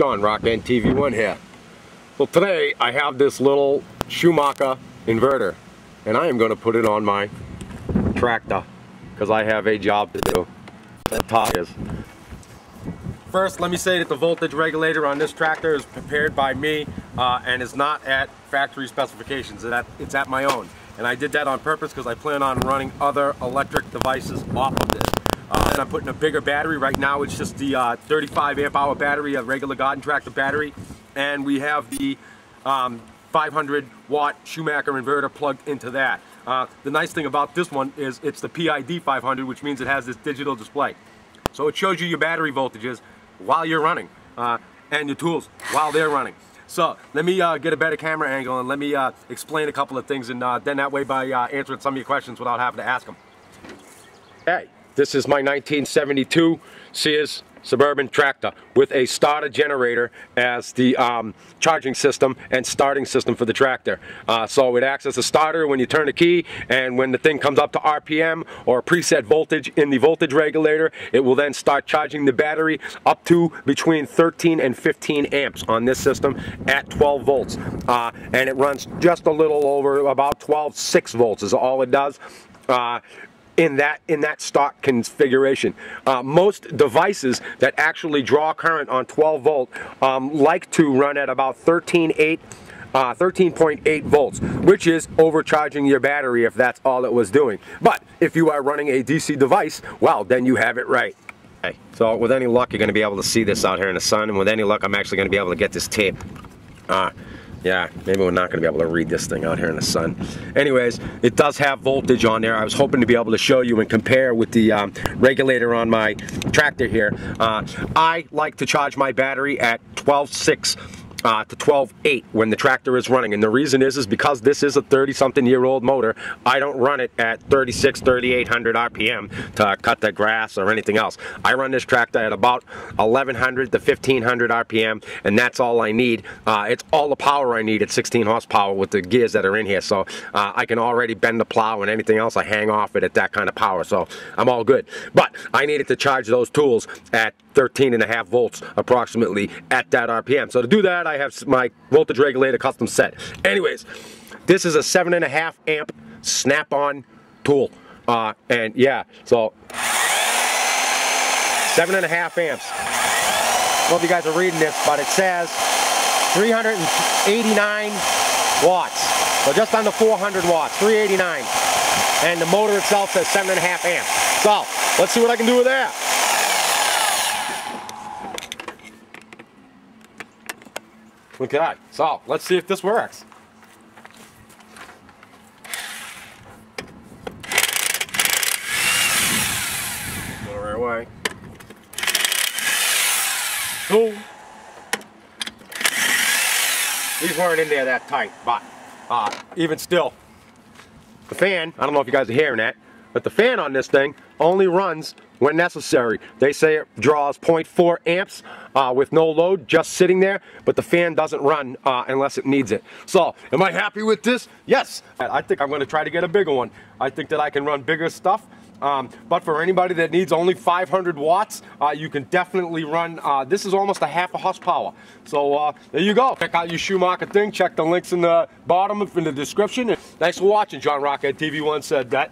John Rock and TV1 here. Well, today I have this little Schumacher inverter and I am going to put it on my tractor because I have a job to do. The top is. First, let me say that the voltage regulator on this tractor is prepared by me and is not at factory specifications. It's at my own. And I did that on purpose because I plan on running other electric devices off of this. And I'm putting a bigger battery. Right now it's just the 35 amp hour battery, a regular garden tractor battery. And we have the 500 watt Schumacher inverter plugged into that. The nice thing about this one is it's the PID 500, which means it has this digital display. So it shows you your battery voltages while you're running and your tools while they're running. So let me get a better camera angle and let me explain a couple of things, and then that way by answering some of your questions without having to ask them. Hey, this is my 1972 Sears Suburban tractor with a starter generator as the charging system and starting system for the tractor. So it acts as a starter when you turn the key, and when the thing comes up to RPM or preset voltage in the voltage regulator, it will then start charging the battery up to between 13 and 15 amps on this system at 12 volts. And it runs just a little over about 12.6 volts is all it does. In that stock configuration. Most devices that actually draw current on 12 volt like to run at about 13.8 volts, which is overcharging your battery if that's all it was doing. But if you are running a DC device, well, then you have it right. Okay. So with any luck, you're going to be able to see this out here in the sun, and with any luck, I'm actually going to be able to get this tape. Yeah, maybe we're not going to be able to read this thing out here in the sun. Anyways, it does have voltage on there. I was hoping to be able to show you and compare with the regulator on my tractor here. I like to charge my battery at 12.6 to 12.8 when the tractor is running, and the reason is because this is a 30-something-year-old motor. I don't run it at 3,800 RPM to cut the grass or anything else. I run this tractor at about 1,100 to 1,500 RPM, and that's all I need. It's all the power I need at 16 horsepower with the gears that are in here, so I can already bend the plow and anything else I hang off it at that kind of power, so I'm all good. But I needed to charge those tools at 13.5 volts approximately at that RPM. So to do that, I have my voltage regulator custom set. Anyways, this is a 7.5 amp Snap On tool. And yeah, so 7.5 amps. I don't know if you guys are reading this, but it says 389 watts. So just under 400 watts, 389. And the motor itself says 7.5 amps. So let's see what I can do with that. Okay, so let's see if this works. Go the right way. Cool. These weren't in there that tight, but even still, the fan, I don't know if you guys are hearing that, but the fan on this thing only runs when necessary. They say it draws 0.4 amps with no load, just sitting there, but the fan doesn't run unless it needs it. So, am I happy with this? Yes! I think I'm gonna try to get a bigger one. I think that I can run bigger stuff, but for anybody that needs only 500 watts, you can definitely run, this is almost a half a horsepower. So, there you go. Check out your Schumacher thing, check the links in the bottom in the description. Thanks for watching. John Rock at TV1 said that.